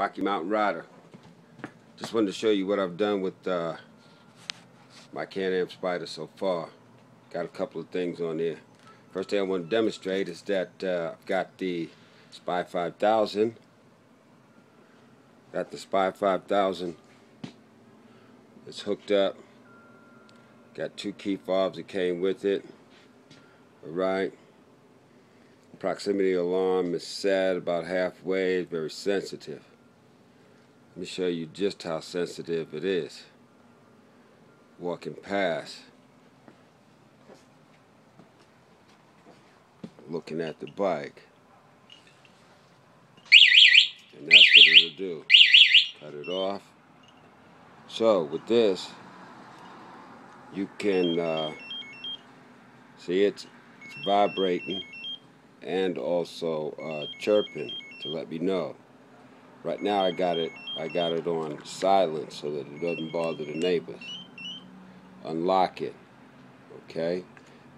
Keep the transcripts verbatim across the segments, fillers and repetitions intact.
Rocky Mountain Rider. Just wanted to show you what I've done with uh, my Can-Am Spyder so far. Got a couple of things on there. First thing I want to demonstrate is that uh, I've got the Spy five thousand. Got the Spy five thousand. It's hooked up. Got two key fobs that came with it. Alright. Proximity alarm is set about halfway. It's very sensitive. Let me show you just how sensitive it is. Walking past. Looking at the bike. And that's what it'll do. Cut it off. So with this, you can uh, see it's, it's vibrating and also uh, chirping to let me know. Right now I got it I got it on silent so that it doesn't bother the neighbors. Unlock it. Okay.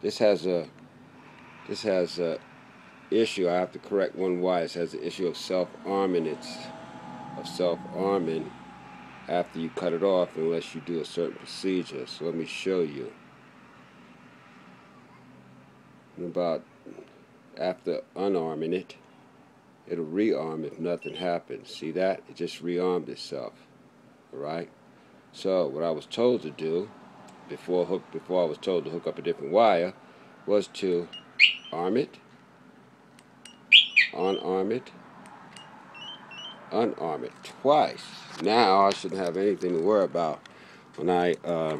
This has a this has a issue. I have to correct one wire. It has an issue of self-arming. It's of self-arming after you cut it off unless you do a certain procedure. So let me show you. In about after unarming it, it'll rearm if nothing happens. See that? It just rearmed itself. Alright? So what I was told to do before hook before I was told to hook up a different wire was to arm it, unarm it, unarm it twice. Now I shouldn't have anything to worry about when I uh,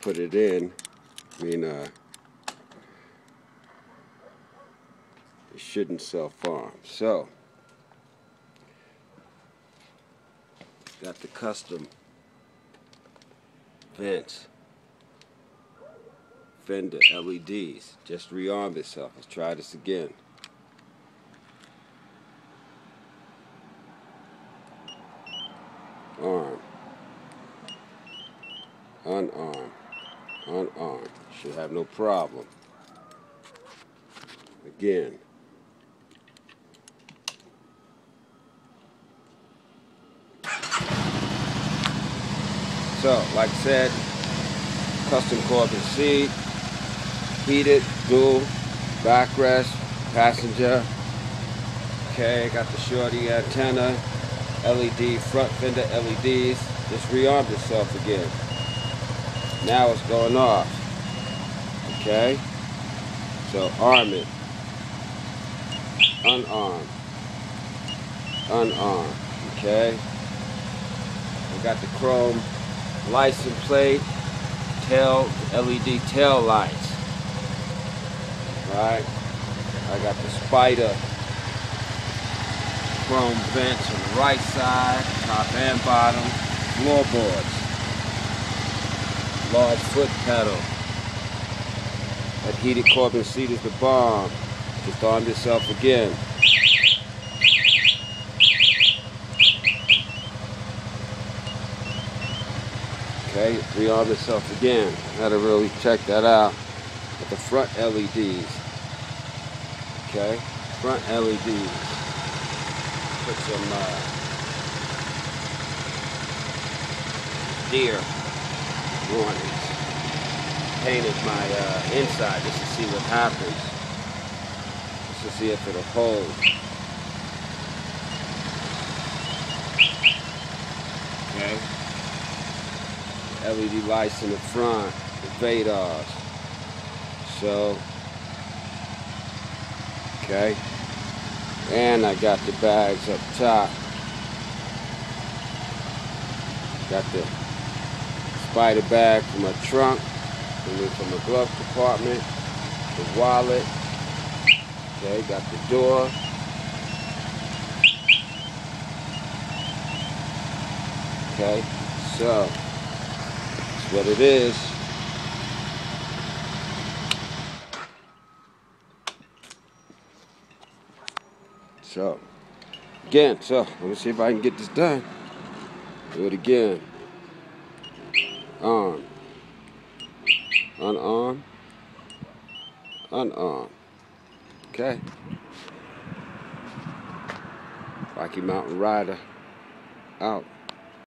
put it in. I mean uh, it shouldn't self-arm. So got the custom vents, fender L E Ds, just rearmed itself. Let's try this again. Arm, unarm, unarm. Should have no problem. Again. So, like I said, custom Corbin seat, heated, dual, backrest, passenger. Okay, got the shorty antenna. L E D, front fender L E Ds, just rearmed itself again. Now it's going off. Okay? So arm it. Unarm. Unarm. Okay? We got the chrome license plate, tail, L E D tail lights. Alright? I got the Spyder chrome vents on the right side, top and bottom, floorboards, large foot pedal. That heated Corbin seat is the bomb. Just armed itself again. Okay, rearmed itself again. Gotta really check that out. With the front L E Ds. Okay, front L E Ds. Put some uh, deer warnings. Painted my uh, inside just to see what happens. Just to see if it'll hold. Okay. L E D lights in the front. The Vadars. So. Okay. And I got the bags up top. Got the Spyder bag for my trunk, and then from the glove compartment, the wallet. Okay, got the door. Okay, so that's what it is. So, again, so, let me see if I can get this done. Do it again. Arm. Unarm. Unarm. Okay. Rocky Mountain Rider out.